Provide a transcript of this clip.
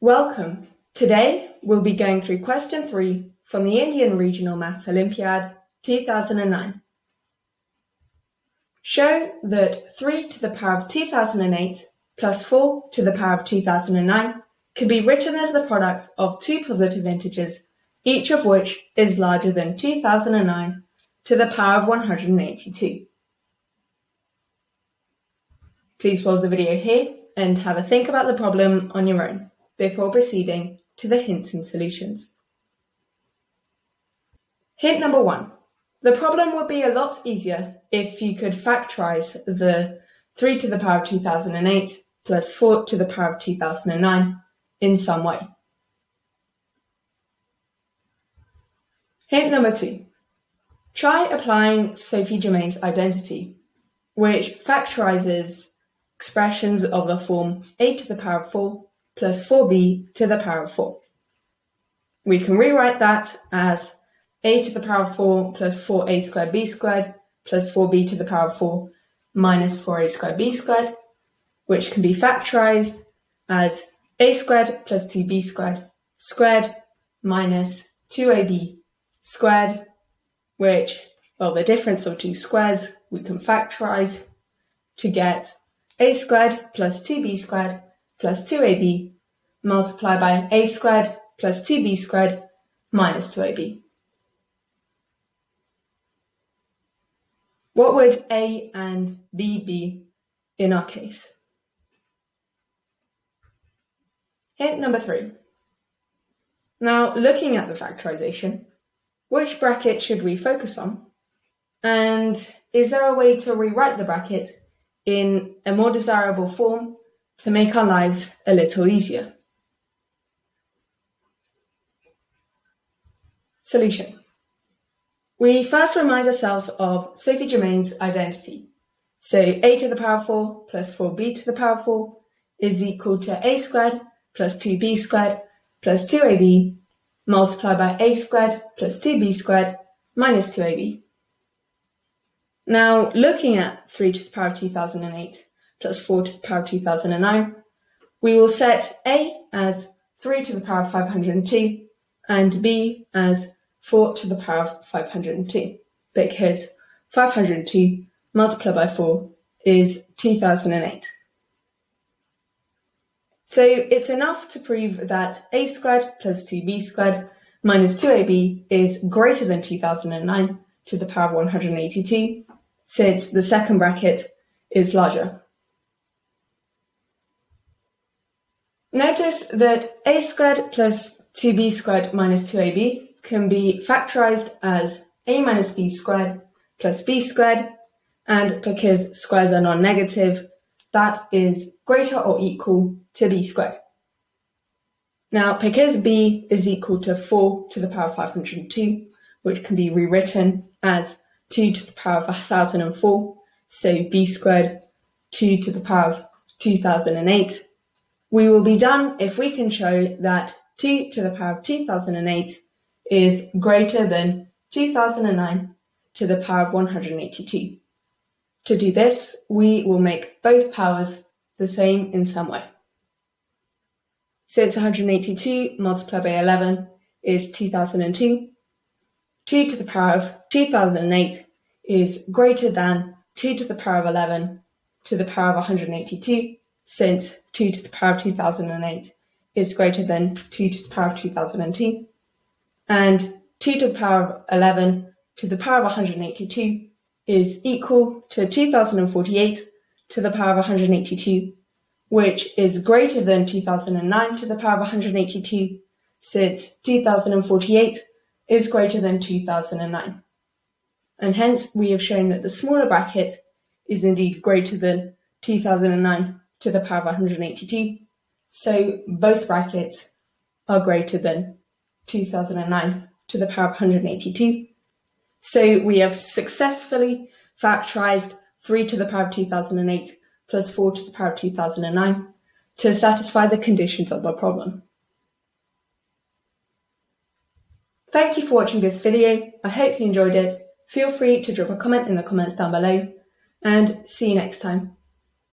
Welcome. Today we'll be going through question 3 from the Indian Regional Maths Olympiad 2009. Show that 3 to the power of 2008 plus 4 to the power of 2009 can be written as the product of two positive integers, each of which is larger than 2009 to the power of 182. Please pause the video here and have a think about the problem on your own before proceeding to the hints and solutions. Hint number 1. The problem would be a lot easier if you could factorize the 3 to the power of 2008 plus 4 to the power of 2009 in some way. Hint number 2. Try applying Sophie Germain's identity, which factorizes expressions of the form a to the power of 4 plus 4b to the power of 4. We can rewrite that as a to the power of 4 plus 4a squared b squared plus 4b to the power of 4 minus 4a squared b squared, which can be factorized as a squared plus 2b squared squared minus 2ab squared, which, well, the difference of two squares we can factorize to get a squared plus 2b squared plus 2ab multiplied by a squared plus 2b squared minus 2ab. What would a and b be in our case? Hint number 3. Now, looking at the factorization, which bracket should we focus on? And is there a way to rewrite the bracket in a more desirable form to make our lives a little easier? Solution. We first remind ourselves of Sophie Germain's identity. So a to the power of 4 plus 4b to the power of 4 is equal to a squared plus 2b squared plus 2ab multiplied by a squared plus 2b squared minus 2ab. Now, looking at 3 to the power of 2008 plus 4 to the power of 2009, we will set a as 3 to the power of 502 and b as 4 to the power of 502, because 502 multiplied by 4 is 2008. So it's enough to prove that a squared plus 2b squared minus 2ab is greater than 2009 to the power of 182, since the second bracket is larger. Notice that a squared plus 2b squared minus 2ab can be factorized as a minus b squared plus b squared, and because squares are non-negative, that is greater or equal to b squared. Now, because b is equal to 4 to the power of 502, which can be rewritten as 2 to the power of 1004, so b squared 2 to the power of 2008, we will be done if we can show that 2 to the power of 2008 is greater than 2009 to the power of 182. To do this, we will make both powers the same in some way. Since 182 multiplied by 11 is 2002, 2 to the power of 2008 is greater than 2 to the power of 11 to the power of 182, since 2 to the power of 2008 is greater than 2 to the power of 2002, and 2 to the power of 11 to the power of 182 is equal to 2048 to the power of 182, which is greater than 2009 to the power of 182, since 2048 is greater than 2009. And hence, we have shown that the smaller bracket is indeed greater than 2009 to the power of 182, so both brackets are greater than 2009 to the power of 182. So we have successfully factorized 3 to the power of 2008 plus 4 to the power of 2009 to satisfy the conditions of our problem. Thank you for watching this video. I hope you enjoyed it. Feel free to drop a comment in the comments down below, and see you next time.